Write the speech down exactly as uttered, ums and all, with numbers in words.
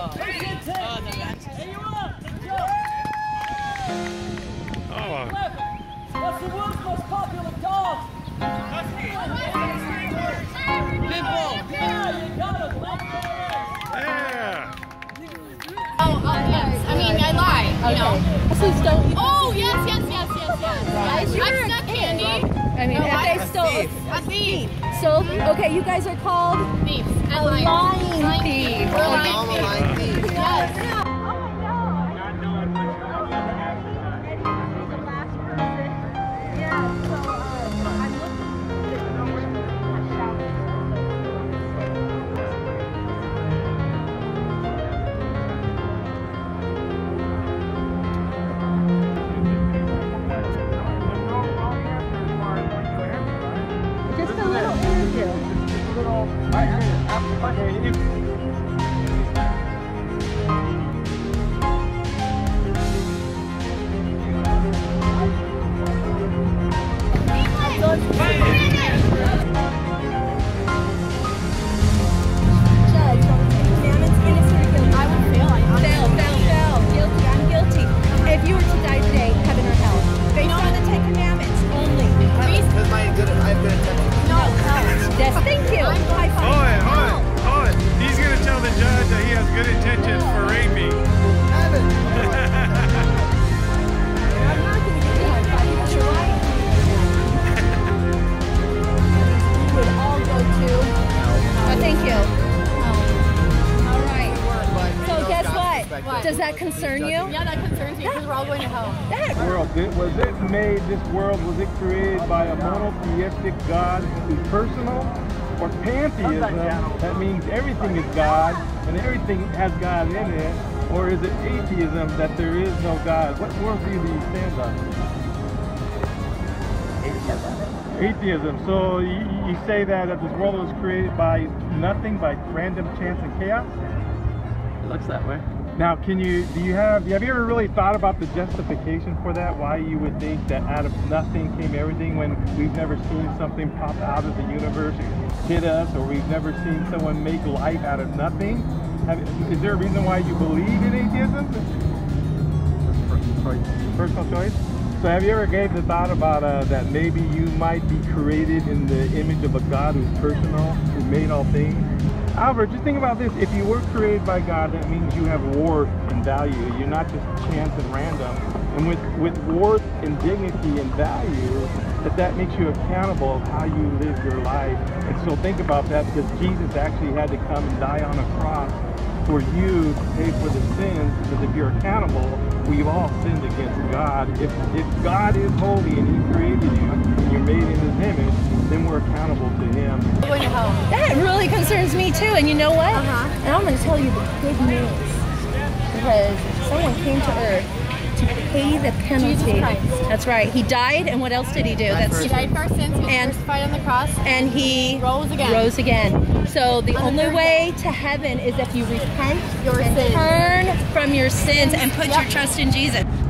What's the world's most popular dog? Husky. Pitbull. Yeah, you got it. Yeah. Oh, uh, yes. I mean, I lie. You know. Please don't. Oh, yes, yes, yes, yes, yes. yes. I'm not candy. I mean, no, I they stole thief. a thief. So, okay, you guys are called thieves. A lying, lying thief. We're lying, lying thieves. thieves. Yes. yes. Does that concern you? Yeah, that concerns you because we're all going to hell. That world, it, was it made, this world, was it created by a monotheistic God who's personal? Or pantheism, that means everything is God and everything has God in it? Or is it atheism, that there is no God? What worldview do you stand on? Atheism. Atheism. So you, you say that, that this world was created by nothing, by random chance and chaos? It looks that way. Now, can you, do you have, have you ever really thought about the justification for that? Why you would think that out of nothing came everything when we've never seen something pop out of the universe or hit us, or we've never seen someone make life out of nothing? Have, is there a reason why you believe in atheism? Personal choice. Personal choice? So have you ever gave the thought about uh, that maybe you might be created in the image of a God who's personal, who made all things? Albert, just think about this. If you were created by God, that means you have worth and value. You're not just chance and random. And with, with worth and dignity and value, that that makes you accountable of how you live your life. And so think about that, because Jesus actually had to come and die on a cross for you to pay for the sins, because if you're accountable, we've all sinned against God. If, if God is holy and He created you and you're made in His image, then we're accountable to Him. That really concerns me too, and you know what? Uh-huh. And I'm going to tell you the good news, because someone came to earth to pay the penalty. That's right. He died, and what else did He do? That's, he died for our sins, He was crucified on the cross, and He rose again. Rose again. So the only way to heaven is if you repent your and sins. turn from your sins and put yep. your trust in Jesus.